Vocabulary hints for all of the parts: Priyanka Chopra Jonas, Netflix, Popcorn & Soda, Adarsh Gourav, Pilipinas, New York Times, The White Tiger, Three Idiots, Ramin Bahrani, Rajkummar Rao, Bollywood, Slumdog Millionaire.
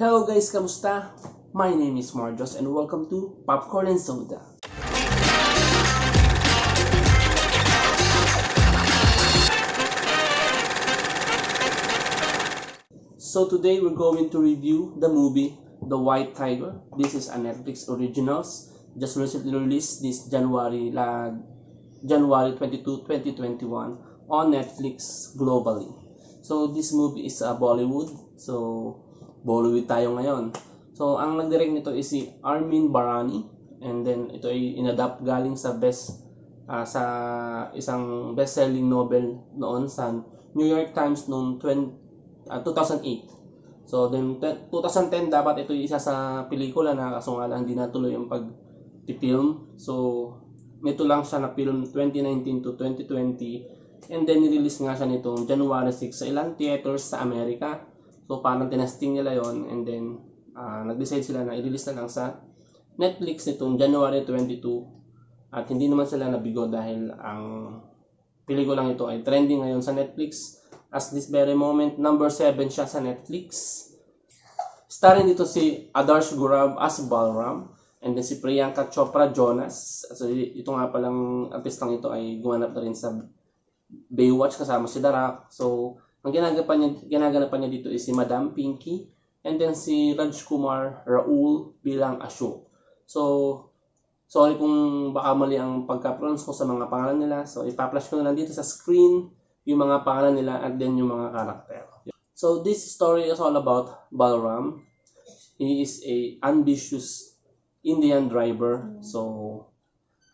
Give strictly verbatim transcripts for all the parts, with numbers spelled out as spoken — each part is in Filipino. Hello guys, kamusta? My name is Marjos and welcome to Popcorn and Soda. So today we're going to review the movie The White Tiger. This is a Netflix originals, just recently released this January uh, January twenty-second, twenty twenty-one on Netflix globally. So this movie is a uh, Bollywood. So Bollywood tayo ngayon. So, ang nag-direct nito is si Ramin Bahrani, and then ito ay inadapt galing sa best uh, sa isang best-selling novel noon sa New York Times noong two thousand eight. So, then twenty ten dapat ito yung isa sa pelikula na kaso nga lang hindi natuloy ang pag-film. So, nito lang siya na film twenty nineteen to twenty twenty, and then nirelease nga siya nitong January sixth sa ilang theaters sa Amerika. So, parang tinasting nila yon, and then uh, nag-decide sila na i-release na lang sa Netflix nitong January twenty-second. At hindi naman sila nabigo dahil ang pelikulang ito ay trending ngayon sa Netflix. As this very moment, number seven siya sa Netflix. Starring dito si Adarsh Gourav as Balram, and then si Priyanka Chopra Jonas. So, ito nga palang artistang ito ay gumanap na rin sa Baywatch kasama si Darak. So, ang ginaganapan niya, ginaganapan niya dito is si Madam Pinky, and then si Rajkummar Rao bilang Ashok. So, sorry kung baka mali ang pagka-pronounce ko sa mga pangalan nila. So, ipa-flash ko na lang dito sa screen yung mga pangalan nila at then yung mga karakter. So, this story is all about Balram. He is a ambitious Indian driver. So,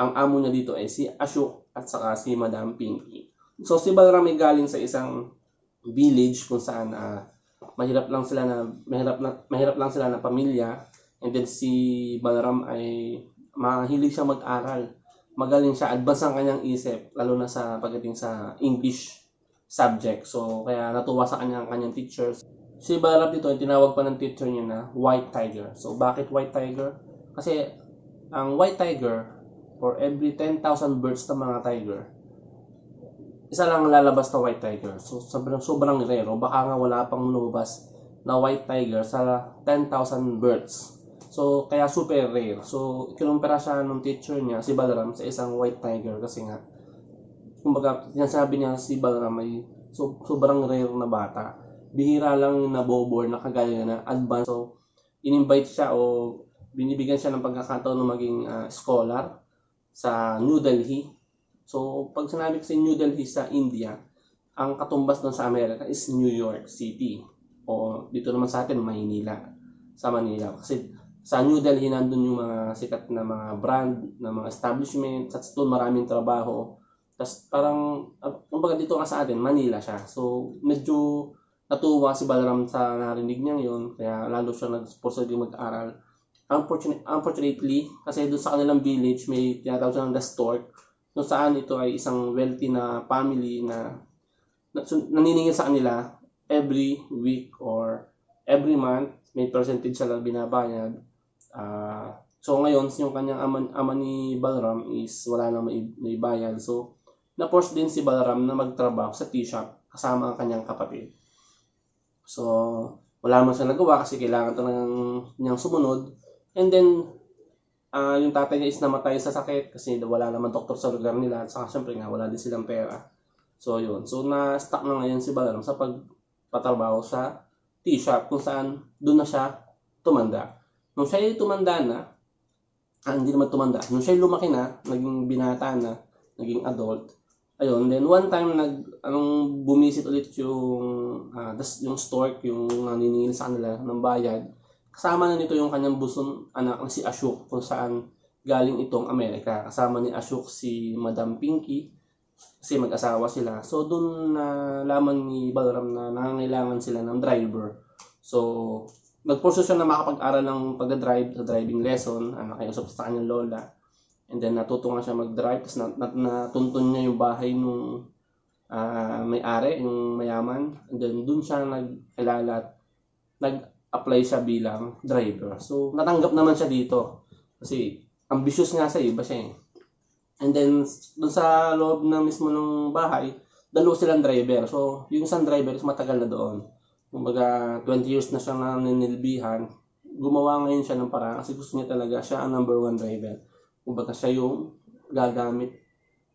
ang amo niya dito ay si Ashok at saka si Madam Pinky. So, si Balram ay galing sa isang village kung saan uh, mahirap lang sila na mahirap lang, mahirap lang sila na pamilya, and then si Balram ay mahilig siya mag-aral. Magaling siya, advance ang kanyang isip lalo na sa pagdating sa English subject. So kaya natuwa sa kanya ang kanyang teachers. Si Balram dito ay tinawag pa ng teacher niya na White Tiger. So bakit White Tiger? Kasi ang White Tiger, for every ten thousand birds na mga tiger, isa lang lalabas na White Tiger. So sobrang, sobrang rero. Baka nga wala pang lumabas na White Tiger sa ten thousand birds. So kaya super rare. So kinumpara siya ng teacher niya, si Balram, sa isang White Tiger. Kasi nga, kumbaga, sinasabi niya si Balram ay so, sobrang rare na bata. Bihira lang na bobo na kagaya na advance. So in-invite siya o binibigyan siya ng pagkakataon na maging uh, scholar sa New Delhi. So, pag sinabi kasi New Delhi sa India, ang katumbas doon sa Amerika is New York City. O dito naman sa atin, Maynila. Sa Manila. Kasi sa New Delhi nandun yung mga sikat na mga brand, na mga establishment. At doon maraming trabaho. Tapos parang, kumbaga dito nga sa atin, Manila siya. So, medyo natuwa si Balram sa narinig niya yun. Kaya lalo siya nag-sponsor din mag-aral. Unfortunately, kasi doon sa kanilang village, may tinatawag siya ng The Stork. Kung no, saan ito ay isang wealthy na family na naniningil sa kanila every week or every month. May percentage siya lang binabayad. Uh, so ngayon, yung kanyang ama, ama ni Balram is wala na maibayad. So, na-force din si Balram na magtrabaho sa tea shop kasama ang kanyang kapatid. So, wala man siya nagawa kasi kailangan talagang niyang sumunod. And then, Uh, yung tatay niya is namatay sa sakit kasi wala naman doktor sa lugar nila, at saka syempre nga wala din silang pera. So yun, so na-stuck na ngayon si Balram sa pagpatrabaho sa tea shop kung saan doon na siya tumanda. Nung siya tumanda na, ah, hindi naman tumanda, nung siya lumaki na, naging binata na, naging adult, ayun, then one time nag, anong, bumisit ulit yung, uh, yung stork, yung naniningil sa kanila ng bayad. Kasama na nito yung kanyang busong anak na si Ashok kung saan galing itong Amerika. Kasama ni Ashok si Madam Pinky kasi mag-asawa sila. So doon na laman ni Balram na nangangailangan sila ng driver. So nag-force siya na makapag-aral ng pagdadrive, driving lesson, ano, kayusap sa kanyang lola. And then natutungan siya mag-drive, tapos nat nat natuntun niya yung bahay nung uh, may-ari, yung mayaman. And then doon siya nag-alalat, nag apply siya bilang driver. So, natanggap naman siya dito. Kasi, ambitious nga sa iba siya eh. And then, doon sa loob na mismo ng bahay, dalawa silang driver. So, yung isang driver is matagal na doon. kumbaga twenty years na siyang naninilbihan, gumawa ngayon siya ng paraan kasi gusto niya talaga siya ang number one driver. Kumbaga siya yung gagamit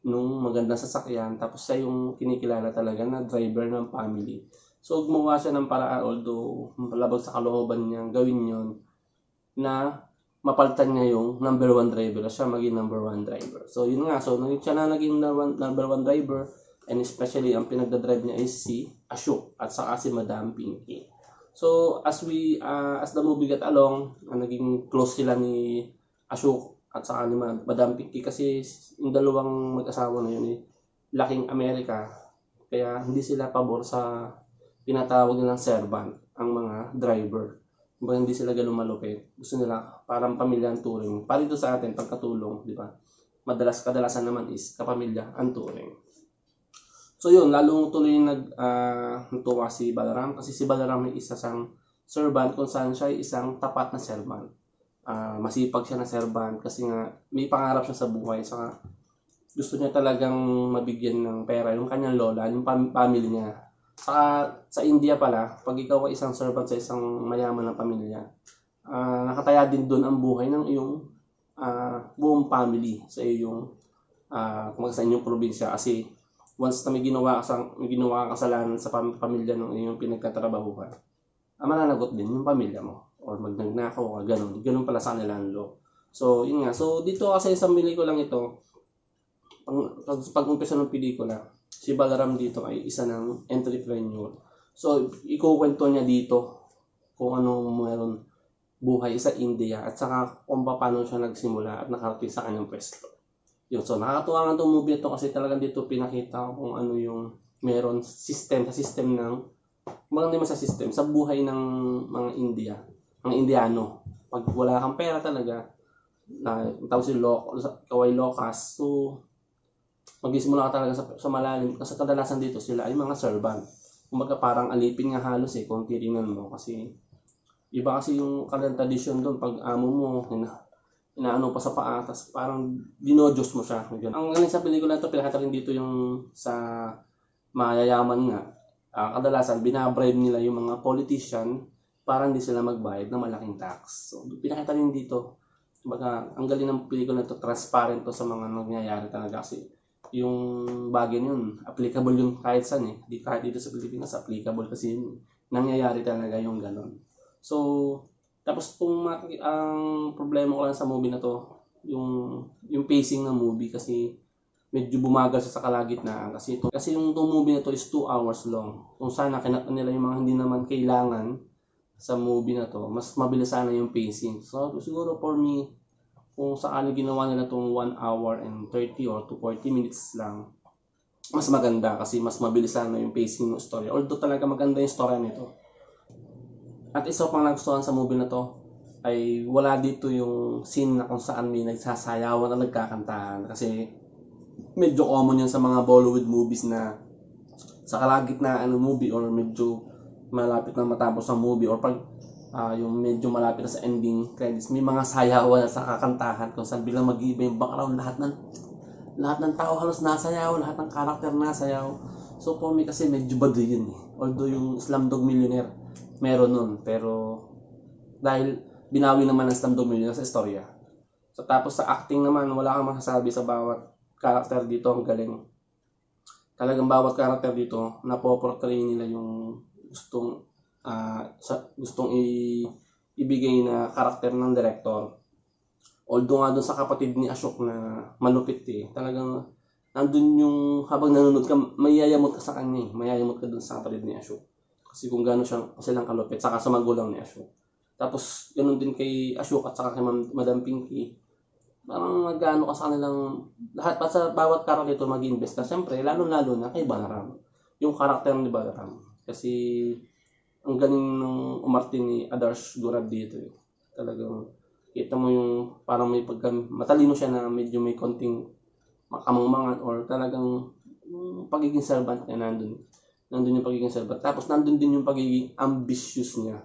nung magandang sasakyan, tapos siya yung kinikilala talaga na driver ng family. So gumawa siya ng paraan, although labag sa kalooban niyang gawin yon, na mapalitan niya yung number one driver na siya maging number one driver. So yun nga, so siya na naging number one driver, and especially ang pinagdadrive niya is si Ashok at saka si Madam Pinky. So as we uh, as the movie got along, uh, naging close sila ni Ashok at saka ni Madam Pinky, kasi yung dalawang mag-asawa na yun eh, laking Amerika, kaya hindi sila pabor sa pinatawag nilang servant ang mga driver. Kung hindi sila ganun malupit, gusto nila parang pamilya ang turing. Parito sa atin, pagkatulong, di ba? Madalas, kadalasan naman is kapamilya ang turing. So yun, lalong tuloy nag, uh, natuwa si Balaram, kasi si Balaram ay isa siyang servant kung saan siya ay isang tapat na servant. Uh, masipag siya na servant kasi nga may pangarap siya sa buhay. Saka gusto niya talagang mabigyan ng pera yung kanyang lola, yung pam- family niya. Sa, sa India pala, pag ikaw ay isang servant sa isang mayaman na pamilya, uh, nakataya din doon ang buhay ng iyong uh, buong family sa iyong uh, sa inyong probinsya. Kasi once na may ginawa ka, may ginawa ka kasalanan sa pam- pamilya ng iyong pinagkatrabahuhan, ah, mananagot din yung pamilya mo or magnagnakaw ka, ganun. Ganun pala sa kanila ang law. So, yun nga. So, dito kasi sa pelikulang ito, pag, pag umpisa ng pelikula, si Balaram dito ay isa ng entrepreneur. So, ikukwento niya dito kung anong meron buhay sa India at saka kung paano siya nagsimula at nakarating sa kanyang pwesto. Yun. So, nakakatuwa nga itong movie ito kasi talagang dito pinakita kung ano yung meron system, sa system ng, mga naman sa system, sa buhay ng mga India, mga Indiano. Pag wala kang pera talaga, na, tawag si Lo, Kaway Locas, so, magsimula ka talaga sa, sa malalim kasi kadalasan dito sila ay mga servant. Kumbaga parang alipin nga halos eh kung titingnan mo, kasi iba kasi yung kalang tradisyon doon. Pag amo mo ina, inaano pa sa paatas, parang dinodiyos mo siya. Ganun. Ang galing sa pelikula ito, pinakita rin dito yung sa mayayaman nga. Uh, kadalasan binabribe nila yung mga politician para hindi sila magbayad ng malaking tax. So pinakita rin dito. Kumbaga ang galing ng pelikula ito, transparent to sa mga nangyayari talaga kasi yung bagay yun, applicable yung kahit saan eh. Di kahit dito sa Pilipinas, applicable kasi nangyayari talaga yung ganon. So, tapos kung maki- ang problema ko lang sa movie na to, yung, yung pacing ng movie kasi medyo bumagal sa kalagitnaan. Kasi, ito, kasi yung itong movie na to is two hours long. Kung sana kinakta nila yung mga hindi naman kailangan sa movie na to, mas mabilis sana yung pacing. So, siguro for me, kung saan ginawa nila itong one hour and thirty or to forty minutes lang, mas maganda kasi mas mabilisan na yung pacing ng story. Although talaga maganda yung story nito. At isa pang nagustuhan sa movie na to ay wala dito yung scene na kung saan may nagsasayawan at nagkakantahan. Kasi medyo common yun sa mga Bollywood movies na sa kalagitnaan ng movie or medyo malapit na matapos ang movie or pag Uh, yung medyo malapit na sa ending credits, may mga sayawan sa kakantahan kung saan bilang mag-iiba yung background, lahat ng lahat ng tao halos nasayaw, lahat ng karakter nasayaw. So for me kasi medyo bado yun eh. Although yung Slumdog Millionaire meron nun, pero dahil binawi naman ng Slumdog Millionaire sa istorya. So tapos sa acting naman, wala kang masasabi sa bawat karakter dito, ang galing. Talagang bawat karakter dito, napoportray nila yung gustong Uh, sa, gustong i, ibigay na karakter ng director. Although nga doon sa kapatid ni Ashok na malupit eh, talagang nandun yung habang nanonood ka, mayayamot ka sa kanya eh. Mayayamot ka doon sa kapatid ni Ashok. Kasi kung gano'n siya, silang kalupit, saka sa magulang ni Ashok. Tapos gano'n din kay Ashok at saka kay Madam Pinky. Parang magano ka sa kanilang, lahat pa sa bawat karakter ito mag-invest ka. Siyempre, lalo-lalo na kay Balaram. Yung karakter ni Balaram. Kasi ang galing nung umarte ni Adarsh Gourav dito eh. Talagang kita mo yung parang may pagka matalino siya na medyo may konting makamangmangan or talagang yung pagiging servant niya nandun. Nandun yung pagiging servant. Tapos nandun din yung pagiging ambitious niya.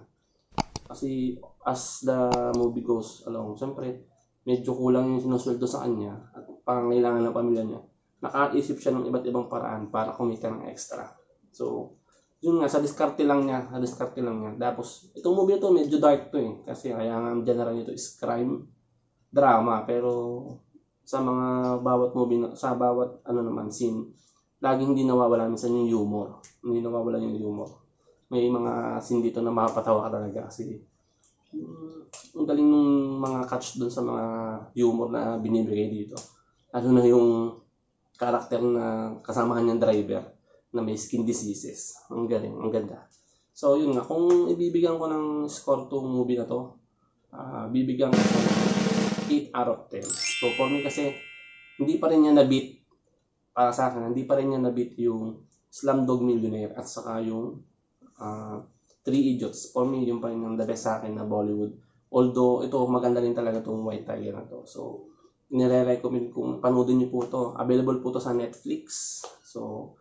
Kasi as the movie goes along, siyempre medyo kulang yung sinusweldo sa kanya at pangangailangan ng pamilya niya. Nakaisip siya ng iba't ibang paraan para kumita ng extra. So, yun nga, sa diskarte lang niya, sa diskarte lang niya. Tapos, itong movie na to, medyo dark to eh. Kasi kaya nga, general nito is crime, drama. Pero, sa mga bawat movie, sa bawat, ano naman, scene, laging hindi nawawala minsan yung humor. Hindi nawawala yung humor. May mga scene dito na makapatawa ka talaga. Kasi, ang galing nung mga catch doon sa mga humor na binibigay dito. Lalo na yung karakter na kasamahan niyang driver na may skin diseases. Ang galing, ang ganda. So, yun nga. Kung ibibigyan ko ng score to movie na to, uh, bibigyan ko eight out of ten. So, for me kasi, hindi pa rin niya na-beat, para sa akin, hindi pa rin niya na-beat yung Slumdog Millionaire at saka yung uh, Three Idiots. For me, yung pa rin yung the best sa akin na Bollywood. Although, ito, maganda rin talaga itong White Tiger na to. So, nire-recommend kung panoodin niyo po to. Available po to sa Netflix. So,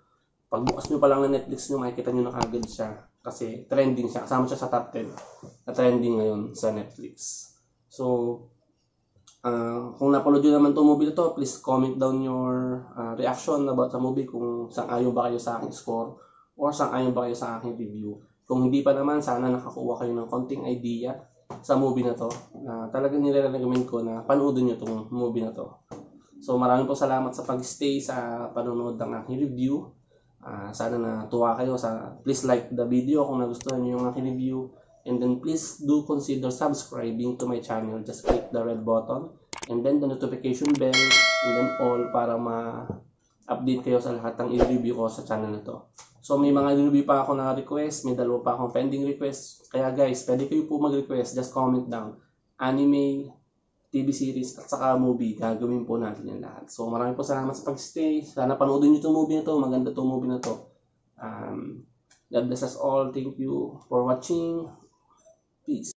pagbukas nyo pa lang ng Netflix nyo, makikita nyo na agad siya. Kasi trending siya. Kasama siya sa top ten. Na trending ngayon sa Netflix. So, uh, kung napalood nyo naman itong movie na to, please comment down your uh, reaction about sa movie. Kung sang-ayon ba kayo sa aking score or sang-ayon ba kayo sa aking review. Kung hindi pa naman, sana nakakuha kayo ng konting idea sa movie na to. Uh, talagang nire-recommend ko na panoodin nyo itong movie na to. So, maraming po salamat sa pag-stay sa panonood ng aking review. Uh, sana natuwa kayo. Sa, please like the video kung nagustuhan nyo yung aking review. And then please do consider subscribing to my channel. Just click the red button. And then the notification bell. And then all para ma-update kayo sa lahat ng i-review ko sa channel na to. So may mga i-review pa ako na request. May dalawa pa akong pending request. Kaya guys, pwede kayo po mag-request. Just comment down. Anime, T V series at saka movie, gagawin po natin yan lahat. So maraming po salamat sa pag-stay. Sana panoodin nyo itong movie na to. Maganda itong movie na to. Um, God bless us all. Thank you for watching. Peace.